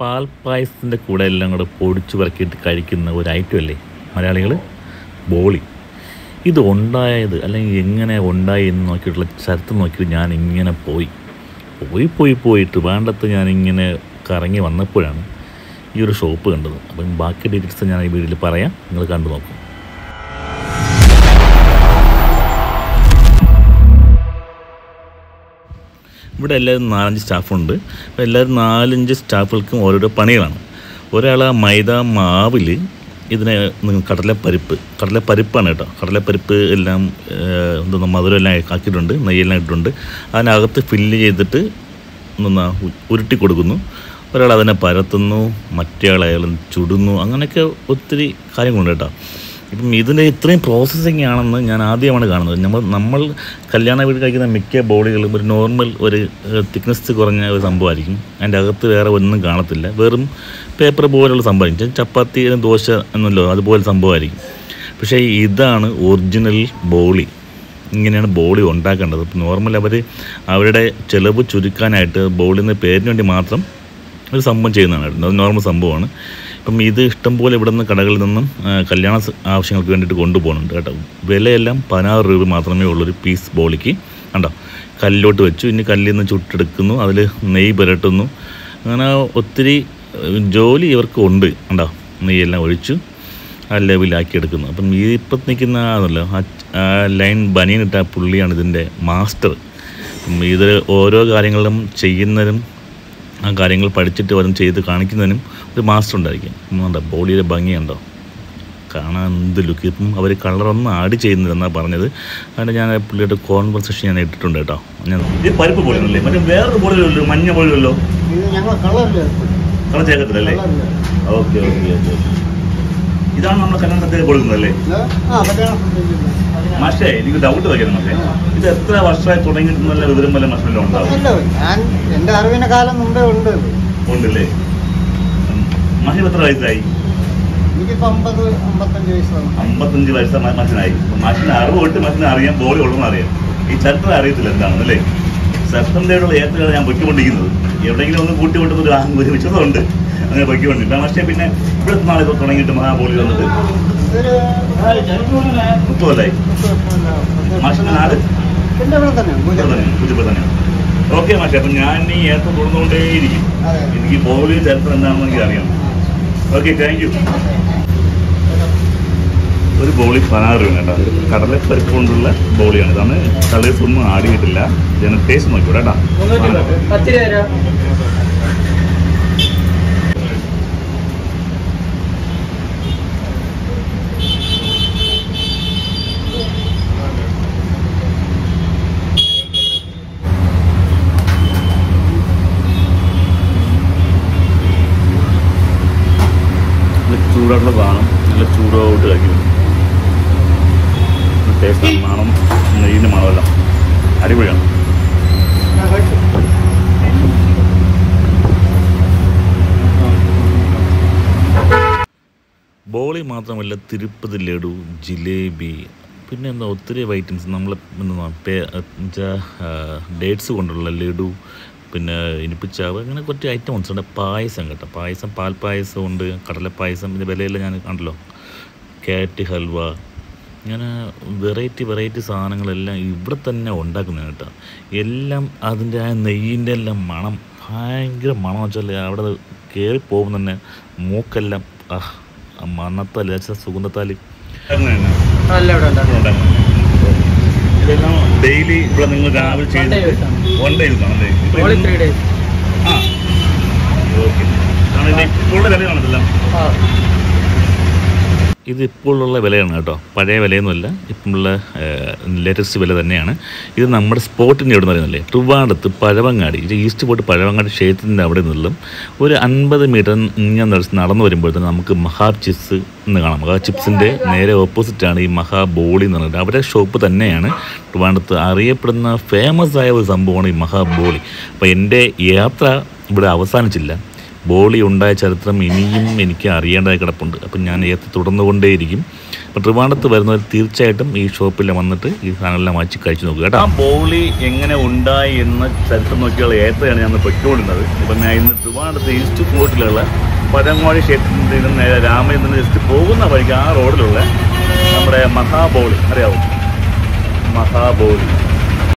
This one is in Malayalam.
പാൽപ്പായസത്തിൻ്റെ കൂടെ എല്ലാം കൂടെ പൊടിച്ച് പറക്കിയിട്ട് കഴിക്കുന്ന ഒരു ഐറ്റമല്ലേ മലയാളികൾ ബോളി. ഇത് ഉണ്ടായത് അല്ലെങ്കിൽ എങ്ങനെ ഉണ്ടായി എന്ന് നോക്കിയിട്ടുള്ള ചരിത്രം നോക്കിയിട്ട് ഞാനിങ്ങനെ പോയിട്ട് വേണ്ടത്ത് ഞാനിങ്ങനെ കറങ്ങി വന്നപ്പോഴാണ് ഈ ഒരു ഷോപ്പ് കണ്ടത്. അപ്പം ബാക്കി ഡീറ്റെയിൽസ് ഞാൻ ഈ വീഡിയോയിൽ പറയാം, നിങ്ങൾ കണ്ടു നോക്കും. ഇവിടെ എല്ലാവരും 4-5 സ്റ്റാഫുണ്ട്. അപ്പോൾ എല്ലാവരും 4-5 സ്റ്റാഫുകൾക്കും ഓരോരോ പണികളാണ്. ഒരാൾ ആ മൈദ മാവിൽ ഇതിനെ കടലപ്പരിപ്പാണ് കേട്ടോ. കടലപ്പരിപ്പ് എല്ലാം എന്താ മധുരം എല്ലാം ആക്കിയിട്ടുണ്ട്, നെയ്യെല്ലാം ഇട്ടിട്ടുണ്ട്. അതിനകത്ത് ഫില്ല് ചെയ്തിട്ട് എന്താ ഉരുട്ടി കൊടുക്കുന്നു. ഒരാൾ അതിനെ പരത്തുന്നു, മറ്റേ ആൾ അയാൾ ചുടുന്നു. അങ്ങനെയൊക്കെ ഒത്തിരി കാര്യങ്ങളുണ്ട് കേട്ടോ. ഇപ്പം ഇതിൻ്റെ ഇത്രയും പ്രോസസ്സിങ് ആണെന്ന് ഞാൻ ആദ്യമാണ് കാണുന്നത്. നമ്മൾ കല്യാണ വീട് കഴിക്കുന്ന മിക്ക ബോളികളും ഒരു നോർമൽ ഒരു തിക്നെസ് കുറഞ്ഞ ഒരു സംഭവമായിരിക്കും. അതിൻ്റെ അകത്ത് വേറെ ഒന്നും കാണത്തില്ല, വെറും പേപ്പർ പോലുള്ള സംഭവമായിരിക്കും. ചപ്പാത്തി ദോശ എന്നല്ലോ അതുപോലെ സംഭവമായിരിക്കും. പക്ഷേ ഇതാണ് ഒറിജിനൽ ബോളി. ഇങ്ങനെയാണ് ബോളി ഉണ്ടാക്കേണ്ടത്. ഇപ്പം നോർമൽ അവരുടെ ചിലവ് ചുരുക്കാനായിട്ട് ബോളി എന്ന പേരിന് വേണ്ടി മാത്രം ഒരു സംഭവം ചെയ്യുന്നതാണ്, അത് നോർമൽ സംഭവമാണ്. അപ്പം ഇത് ഇഷ്ടംപോലെ ഇവിടെ നിന്ന് കടകളിൽ നിന്നും കല്യാണ ആവശ്യങ്ങൾക്ക് വേണ്ടിയിട്ട് കൊണ്ടുപോകുന്നുണ്ട് കേട്ടോ. വിലയെല്ലാം 16 രൂപ മാത്രമേ ഉള്ളൂ ഒരു പീസ് ബോളിക്ക്. കണ്ടോ, കല്ലോട്ട് വെച്ചു, ഇനി കല്ലിൽ നിന്ന് ചുട്ടെടുക്കുന്നു, അതിൽ നെയ്യ് പുരട്ടുന്നു. അങ്ങനെ ഒത്തിരി ജോലി ഇവർക്ക് ഉണ്ട്. കണ്ടോ, നെയ്യെല്ലാം ഒഴിച്ചു ആ ലെവലാക്കിയെടുക്കുന്നു. അപ്പം ഈ ഇപ്പം നിൽക്കുന്ന ആണല്ലോ ആ ലൈൻ ബനിയനിട്ട പുള്ളിയാണ് ഇതിൻ്റെ മാസ്റ്റർ. ഇത് ഓരോ കാര്യങ്ങളും ചെയ്യുന്നതിനും ആ കാര്യങ്ങൾ പഠിച്ചിട്ട് വരും ചെയ്ത് കാണിക്കുന്നതിനും ഒരു മാസ്റ്റർ ഉണ്ടായിരിക്കും. എന്താ ബോളിയുടെ ഭംഗിയുണ്ടോ, കാണാൻ എന്ത് ലുക്ക്. ഇപ്പം അവർ കളറൊന്നും ആഡ് ചെയ്യുന്നില്ലെന്നാണ് പറഞ്ഞത്. അതുകൊണ്ട് ഞാൻ പുള്ളിയുടെ കോൺവെർസേഷൻ ഞാൻ ഇട്ടിട്ടുണ്ട് കേട്ടോ. ഞാൻ പരിപ്പ് ബോളിയല്ലേ, മറ്റേ വേറൊരു ബോളിയല്ലോ, മഞ്ഞ ബോളിയല്ലോ, കളർ ചേർക്കത്തില്ലല്ലേ? Okay okay okay. ഇതാണ് നമ്മൾ കല്യാണത്തെ കൊടുക്കുന്നതല്ലേ? മാഷേ, എനിക്ക് ഡൗട്ട് വയ്ക്കാം, നമുക്ക് ഇത് എത്ര വർഷമായി തുടങ്ങിയിട്ടുള്ള വിവരം വല്ല മാഷെല്ലാം ഉണ്ടാവും? എൻ്റെ അറിവിൻ്റെ കാലം മുമ്പേ ഉണ്ട്. ഉണ്ടല്ലേ? മാഷി എത്ര വയസ്സായി? എനിക്കിപ്പോൾ 55 വയസ്സാണ്. 55 വയസ്സാണ് മാഷനായി. മാഷിന് അറിവ് കിട്ടി, മാഷിനെ അറിയാം, ബോളി ഉള്ളതെന്ന് അറിയാം. ഈ ചരിത്രം അറിയത്തില്ല എന്താണെന്നല്ലേ? ചരിത്രത്തിലുള്ള ഏത്തകളാണ് ഞാൻ പൊയ്ക്കൊണ്ടിരിക്കുന്നത്. എവിടെയെങ്കിലും ഒന്ന് കൂട്ടി കൊണ്ടുവന്നൊരു ഒരു വിശ്വസമുണ്ട്, അങ്ങനെ പൊയ്ക്കൊണ്ടിരിക്കും. പക്ഷേ പിന്നെ ഇവിടെ നാളെ തുടങ്ങിയിട്ട് മഹാബോളി വന്നിട്ട് 30 കൊല്ലായി. മാഷിൻ്റെ നാട് തന്നെ. ഓക്കെ മാഷെ, അപ്പം ഞാൻ ഈ ഏത്തം തുടർന്നുകൊണ്ടേയിരിക്കും. എനിക്ക് ബോളി ചരിത്രം എന്താണെന്ന് എനിക്ക് അറിയാം. Okay, thank you. ഒരു ബോളി 16 രൂപ കേട്ടോ. കടലപ്പരിപ്പ് കൊണ്ടുള്ള ബോളിയാണ്. ഇതാണ് കളേഴ്സ് ഒന്നും ആഡ് ചെയ്തിട്ടില്ല. ഞാൻ ടേസ്റ്റ് നോക്കിയോടെ കേട്ടോ. ചൂടായിട്ടുള്ള കാണും, നല്ല ചൂടായിട്ട് കഴിക്കും. ടേസ്റ്റ് മണം, നെയ്യിൻ്റെ മണമല്ല, അടിപൊളിയാണ്. ബോളി മാത്രമല്ല, തിരുപ്പതി ലഡു, ജിലേബി, പിന്നെ എന്താ ഒത്തിരി ഐറ്റംസ്. നമ്മൾ ഡേറ്റ്സ് കൊണ്ടുള്ള ലഡു, പിന്നെ ഇനിപ്പിച്ചാവ്, അങ്ങനെ കുറച്ച് ഐറ്റംസ് ഉണ്ട്. പായസം കേട്ടോ, പായസം, പാൽപ്പായസം ഉണ്ട്, കടലപ്പായസം. ഇതിൻ്റെ വിലയെല്ലാം ഞാൻ കണ്ടല്ലോ. കാറ്റ് ഹൽവ, ഇങ്ങനെ വെറൈറ്റി സാധനങ്ങളെല്ലാം ഇവിടെ തന്നെ ഉണ്ടാക്കുന്നത് കേട്ടോ. എല്ലാം അതിൻ്റെ ആ നെയ്യിൻ്റെ എല്ലാം മണം, ഭയങ്കര മണം വെച്ചാൽ അവിടെ കയറി പോകുമ്പോൾ തന്നെ മൂക്കെല്ലാം മണത്തല്ല സുഗന്ധത്താൽ. ഇതെല്ലാം ഡെയിലി ഇവിടെ നിങ്ങൾ രാവിലെ ഇത് ഇപ്പോഴുള്ള വിലയാണ് കേട്ടോ. പഴയ വിലയൊന്നുമല്ല, ഇപ്പോഴുള്ള ലേറ്റസ്റ്റ് വില തന്നെയാണ്. ഇത് നമ്മുടെ സ്പോട്ടിൻ്റെ എവിടെ നിന്ന് അറിയുന്നില്ലേ, ട്രിവാണ്ടത്ത് പഴവങ്ങാടി, ഈസ്റ്റ് പോട്ട് പഴവങ്ങാടി ക്ഷേത്രത്തിൻ്റെ അവിടെ നിന്നും ഒരു 50 മീറ്റർ ഞാൻ നടന്നു വരുമ്പോഴത്തേന് നമുക്ക് മഹാ ചിപ്സ് എന്ന് കാണാം. മഹാ ചിപ്സിൻ്റെ നേരെ ഓപ്പോസിറ്റാണ് ഈ മഹാ ബോളി എന്ന് പറഞ്ഞിട്ട് അവരുടെ ഷോപ്പ് തന്നെയാണ്. ട്രിവാണ്ടത്ത് അറിയപ്പെടുന്ന ഫേമസ് ആയ ഒരു സംഭവമാണ് ഈ മഹാ ബോളി. അപ്പോൾ എൻ്റെ യാത്ര ഇവിടെ അവസാനിച്ചില്ല. ബോളി ഉണ്ടായ ചരിത്രം ഇനിയും എനിക്ക് അറിയേണ്ടതായി കിടപ്പുണ്ട്. അപ്പം ഞാൻ ഏത്ത് തുടർന്നുകൊണ്ടേയിരിക്കും. അപ്പം ട്രിവാണ്ടത്ത് വരുന്നവർ തീർച്ചയായിട്ടും ഈ ഷോപ്പിൽ വന്നിട്ട് ഈ സാധനമെല്ലാം വാങ്ങിച്ച് കഴിച്ചു നോക്കുക കേട്ടോ. ആ ബോളി എങ്ങനെ ഉണ്ടായി എന്ന ചരിത്രം നോക്കിയുള്ള ഏത്തയാണ് ഞാൻ പൊയ്ക്കൊണ്ടിരുന്നത്. ഇപ്പം ഞാൻ ഇന്ന് ട്രിവാണ്ടത്ത് ഈസ്റ്റ് ഫോർട്ടിലുള്ള പഴങ്ങാടി ക്ഷേത്രത്തിൽ നിന്ന് നേരെ രാമചന്ദ്രൻ ജസ്റ്റ് പോകുന്ന വഴിക്ക് ആ റോഡിലുള്ള നമ്മുടെ മഹാബോളി അറിയാവൂ, മഹാബോളി